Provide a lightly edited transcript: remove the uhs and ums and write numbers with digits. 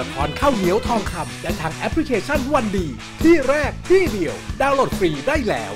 ละครข้าวเหนียวทองคำและทางแอปพลิเคชันวันดีที่แรกที่เดียวดาวน์โหลดฟรีได้แล้ว